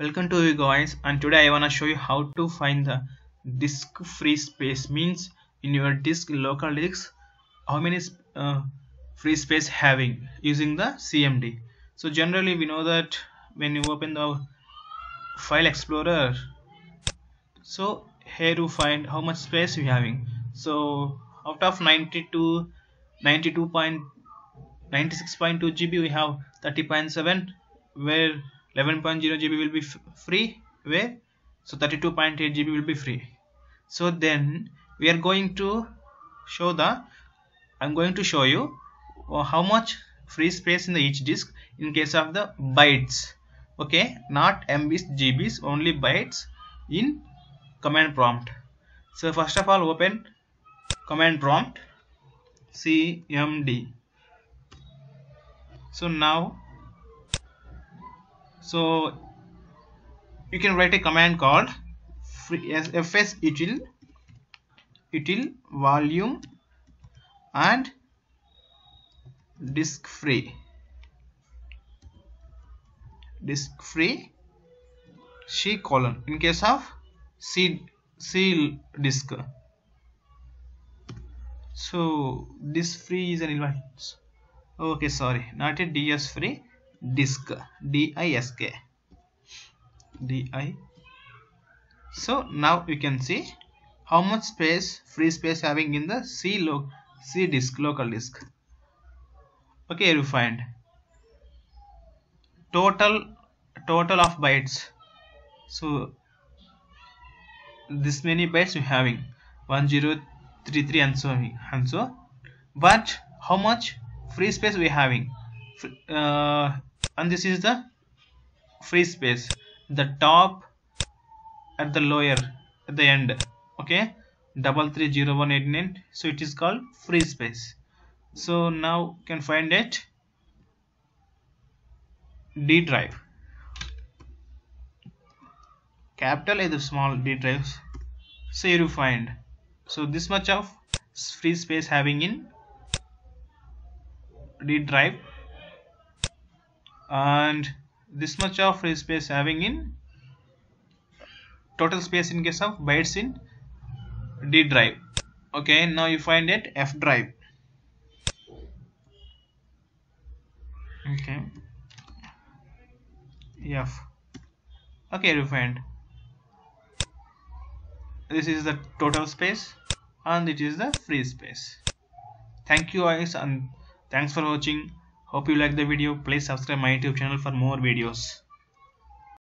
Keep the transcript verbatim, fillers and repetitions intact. Welcome to you guys, and today I wanna show you how to find the disk free space. Means in your disk local disk, how many uh, free space having using the C M D. So generally we know that when you open the file explorer, so here you find how much space you having. So out of ninety-two ninety-two point ninety-six point two G B we have thirty point seven, where eleven point zero G B will be free, where so thirty-two point eight G B will be free. So then we are going to show the I'm going to show you how much free space in the each disk in case of the bytes, okay, not M Bs G Bs, only bytes in command prompt. So first of all, open command prompt C M D. So now So you can write a command called fsutil util volume and disk free disk free C colon in case of C C disk. So disk free is an invalid. Okay, sorry, not a D S free. Disk D I S K D I. So now you can see how much space free space having in the C log C disk local disk. Okay, you find total total of bytes. So this many bytes you having one zero three three and so and so. But how much free space we having? Uh, and this is the free space, the top at the lower at the end, okay, double three zero one eight nine. So it is called free space. So now you can find it D drive, capital either small D drives. So here you find, so this much of free space having in D drive, and this much of free space having in total space in case of bytes in D drive. Okay, now you find it F drive. Okay, F. Okay, you find this is the total space and it is the free space. Thank you guys, and thanks for watching. Hope you like the video. Please subscribe my YouTube channel for more videos.